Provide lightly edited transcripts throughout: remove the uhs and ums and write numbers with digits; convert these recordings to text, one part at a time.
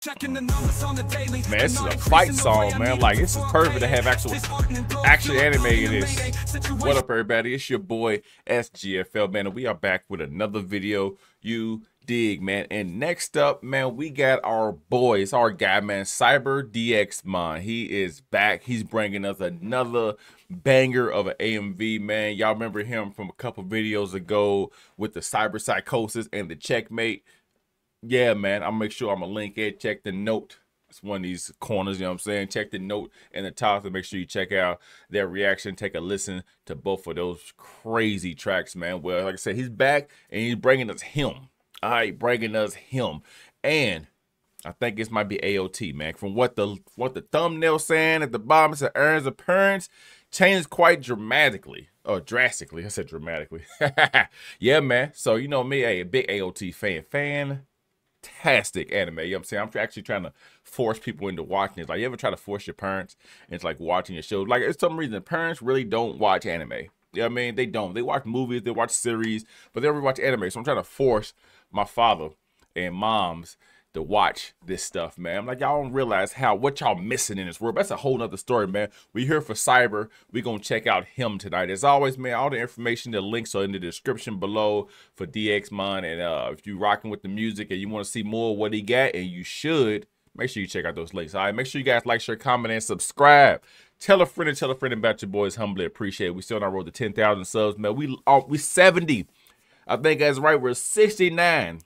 Checking the numbers on the daily. Man, this is a fight song, man. Like, it's perfect to have actually anime in this. What up, everybody? It's your boy SGFL, man, and we are back with another video. You dig, man. And next up, man, we got our boy, it's our guy, man, CyberDXmon. He is back. He's bringing us another banger of an AMV, man. Y'all remember him from a couple videos ago with the cyber psychosis and the checkmate. Yeah, man, I'll make sure I'm going to link it. Check the note. It's one of these corners, you know what I'm saying? Check the note and the top to make sure you check out their reaction. Take a listen to both of those crazy tracks, man. Well, like I said, he's back and he's bringing us him. All right, bringing us him. And I think this might be AOT, man. From what the thumbnail saying at the bottom, it said Aaron's appearance changed quite dramatically. Oh, drastically. I said dramatically. Yeah, man. So, you know me, hey, a big AOT fan. Fantastic anime, you know what I'm saying? I'm actually trying to force people into watching it. Like, you ever try to force your parents and it's like watching your show? Like, it's some reason parents really don't watch anime. You know what I mean? They don't. They watch movies, they watch series, but they never watch anime. So I'm trying to force my father and moms to watch this stuff, man. I'm like, y'all don't realize what y'all missing in this world. But that's a whole nother story, man. We're here for Cyber. We're going to check out him tonight. As always, man, all the information, the links are in the description below for DXmon. And if you're rocking with the music and you want to see more of what he got, and you should, make sure you check out those links. All right, make sure you guys like, share, comment, and subscribe. Tell a friend about your boys. Humbly appreciate it. We still on our road to 10,000 subs, man. We 70. I think that's right. We're 69.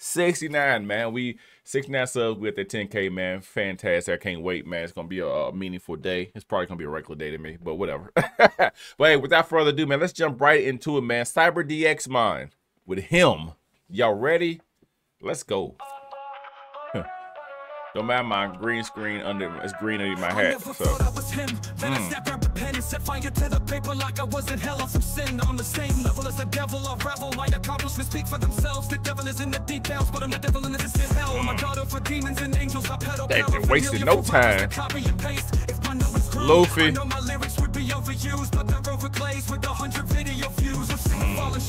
69, man. We 69 subs with the 10K, man. Fantastic. I can't wait, man. It's gonna be a meaningful day. It's probably gonna be a regular day to me, but whatever. But hey, without further ado, man, let's jump right into it, man. CyberDXmon with him. Y'all ready? Let's go. Don't mind my green screen under it's green under my hat. So they been wasting no time. Luffy.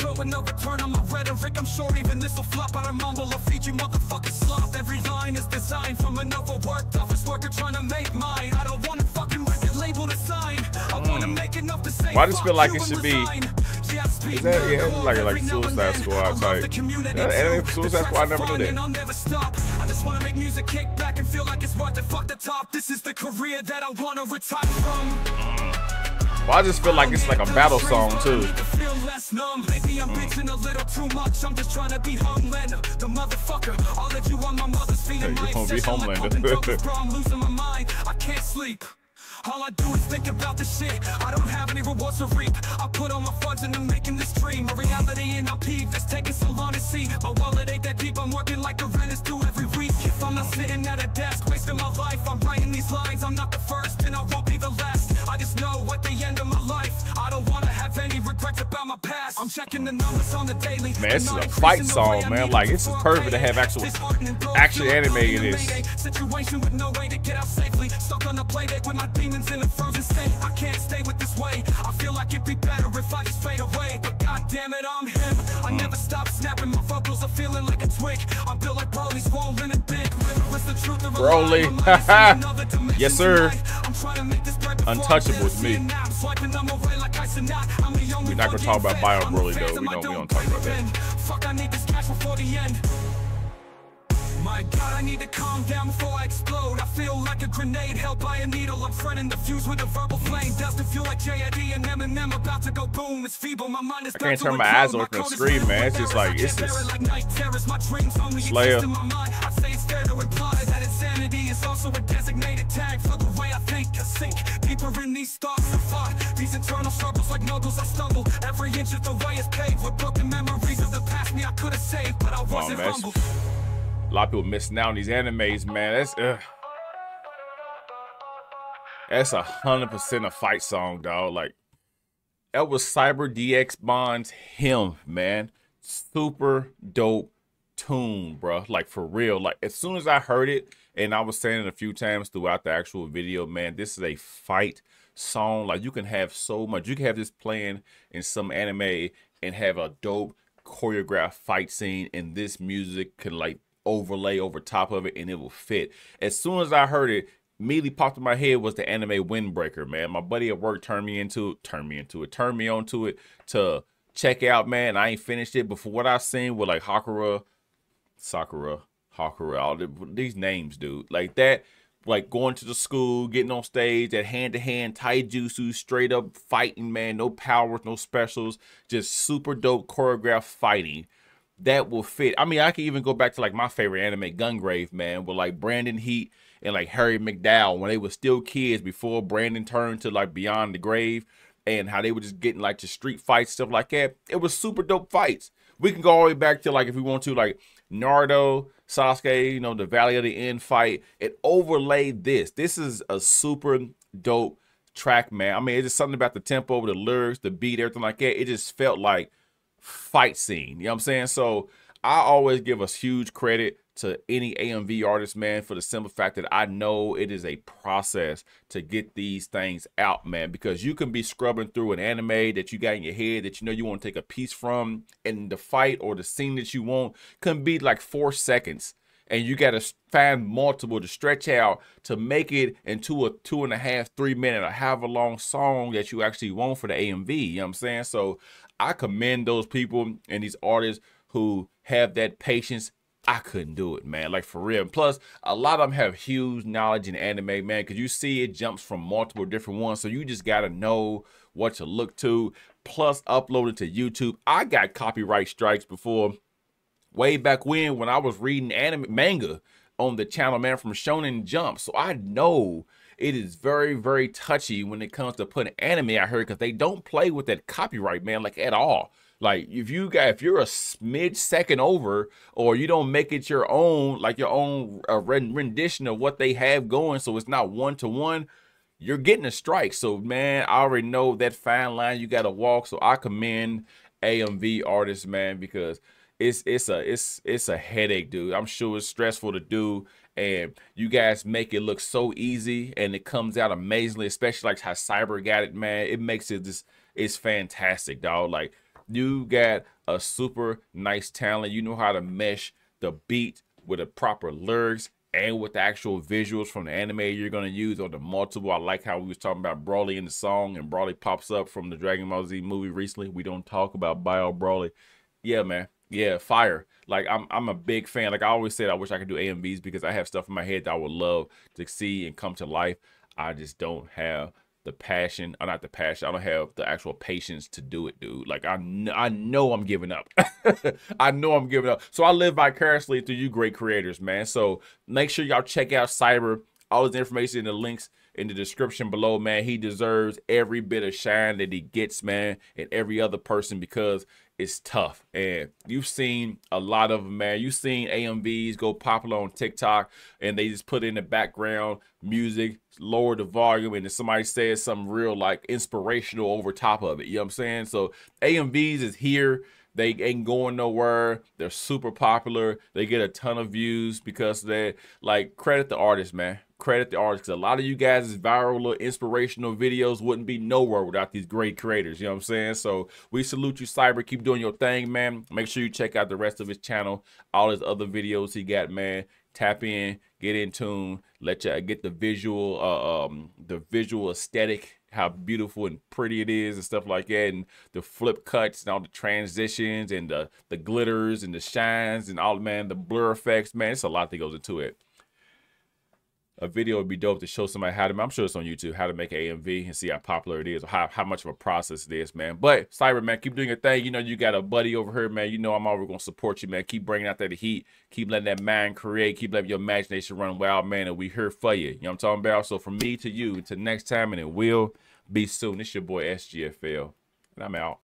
Showing no return on my rhetoric. I'm sure even this will flop out of mumble or feed you motherfucking slop. Every line is designed from an overworked office worker trying to make mine. I don't want to fucking record label to sign. I want to make enough to say. Why does it feel like it should be? Is that, yeah, like Suicide Squad type. Anime Suicide Squad, I never knew that. I just want to make music, kick back and feel like it's worth the fuck the top. This is the career that I want to retire from. Well, I just feel like it's like a battle song too. Maybe I'm bitching a little too much. I'm just trying to be Homelander, the motherfucker. All that you want my mother's feet and my I'm losing my mind. I can't sleep. All I do is think about the shit. I don't have any rewards to reap. I put on my funds and I'm making this dream a reality, and I peeve. It's taking so long to see. My wallet ain't that deep. I'm working like a rent is due every week. If I'm not sitting at a desk, wasting my life, I'm writing these lines. I'm not the first and I won't be the last. I just know at the end of my life, I don't want to have any regrets about my past. I'm checking the numbers on the daily. Man, this is a fight song, man. Like, it's perfect to have actually anime in this. Situation with no way to get out safely. Stuck on the playback with my demons in a frozen state. I can't stay with this way. I feel like it'd be better if I just fade away. But goddamn it, I'm him. I never stop snapping. My vocals are feeling like a twig. I feel like Broly's swollen and big. What's the truth of Broly? Yes, sir. I'm trying to make this break. Untouchable with me. We're not gonna talk about Bio-Broly though. We don't talk about that. Fuck, I need this cash before the end. My God, I need to calm down before I explode. I feel like a grenade held by a needle. I'm threading the fuse with a verbal flame. Doesn't feel like J.I.D. and Eminem about to go boom. It's feeble, my mind is I can't turn my eyes open and scream, man. It's just like, it's just Slayer. I say it's fair to imply that insanity is also a designated tag for the way I think. I sink deeper in these thoughts of thought. These internal struggles like noodles I stumble. Every inch of the way is paved with broken memories of the past me I could have saved, but I wasn't humble. A lot of people missing out on these animes, man. That's 100% a fight song, dog. Like, that was CyberDXmon's him, man. Super dope tune, bro. Like, for real. Like, as soon as I heard it, and I was saying it a few times throughout the actual video, man, this is a fight song. Like, you can have so much. You can have this playing in some anime and have a dope choreographed fight scene, and this music can, like, overlay over top of it and it will fit. As soon as I heard it, immediately popped in my head was the anime Windbreaker, man. My buddy at work turned me onto it to check out, man. I ain't finished it, but for what I've seen with like Hakura, Sakura, Hakura, all these names, dude, like that, like going to the school, getting on stage, that hand-to-hand taijutsu, straight up fighting, man, no powers, no specials, just super dope choreographed fighting. That will fit. I mean, I can even go back to like my favorite anime, Gungrave, man, with like Brandon Heat and like Harry McDowell when they were still kids before Brandon turned to like Beyond the Grave, and how they were just getting like to street fights, stuff like that. It was super dope fights. We can go all the way back to like, if we want to, like Naruto, Sasuke, you know, the Valley of the End fight. It overlaid this. This is a super dope track, man. I mean, it's just something about the tempo, the lyrics, the beat, everything like that. It just felt like fight scene. You know what I'm saying? So I always give us huge credit to any AMV artist, man, for the simple fact that I know it is a process to get these things out, man, because you can be scrubbing through an anime that you got in your head that you know you want to take a piece from, and the fight or the scene that you want can be like 4 seconds, and you got to find multiple to stretch out to make it into a 2.5, 3 minute or however long song that you actually want for the AMV. You know what I'm saying? So I commend those people and these artists who have that patience. I couldn't do it, man, like for real. And plus, a lot of them have huge knowledge in anime, man, because you see it jumps from multiple different ones, so you just got to know what to look to, plus upload it to YouTube. I got copyright strikes before, way back when I was reading anime manga on the channel, man, from Shonen Jump, so I know it is very, very touchy when it comes to putting anime out here, because they don't play with that copyright, man, like at all. Like if you're a smidge second over, or you don't make it your own, like your own rendition of what they have going, so it's not one-to-one, you're getting a strike. So man, I already know that fine line you got to walk. So I commend AMV artists, man, because it's a headache, dude. I'm sure it's stressful to do, and you guys make it look so easy, and it comes out amazingly, especially like how Cyber got it, man. It makes it just, it's fantastic, dog. Like you got a super nice talent. You know how to mesh the beat with the proper lyrics and with the actual visuals from the anime you're going to use, or the multiple. I like how we was talking about Broly in the song, and Broly pops up from the Dragon Ball Z movie recently. We don't talk about Bio-Broly. Yeah, man. Yeah, fire. Like I'm a big fan. Like I always said, I wish I could do AMVs because I have stuff in my head that I would love to see and come to life. I just don't have the passion, or not the passion, I don't have the actual patience to do it, dude. Like I know I'm giving up. I know I'm giving up. So I live vicariously through you great creators, man. So make sure y'all check out Cyber. All his information in the links in the description below, man. He deserves every bit of shine that he gets, man, and every other person, because it's tough. And you've seen a lot of them, man. You've seen AMVs go popular on TikTok, and they just put in the background music, lower the volume, and then somebody says something real like inspirational over top of it. You know what I'm saying? So AMVs is here. They ain't going nowhere. They're super popular. They get a ton of views because they're like, credit the artist, man. Credit the artist, because a lot of you guys' viral little inspirational videos wouldn't be nowhere without these great creators. You know what I'm saying? So we salute you, Cyber. Keep doing your thing, man. Make sure you check out the rest of his channel, all his other videos he got, man. Tap in, get in tune, let you get the visual aesthetic, how beautiful and pretty it is and stuff like that, and the flip cuts and all the transitions and the glitters and the shines and all, man, the blur effects, man. It's a lot that goes into it. A video would be dope to show somebody how to, I'm sure it's on YouTube, how to make an AMV and see how popular it is, or how much of a process it is, man. But Cyber, man, keep doing your thing. You know, you got a buddy over here, man. You know I'm always going to support you, man. Keep bringing out that heat. Keep letting that mind create. Keep letting your imagination run wild, man. And we here for you. You know what I'm talking about? So from me to you, until next time, and it will be soon. It's your boy SGFL, and I'm out.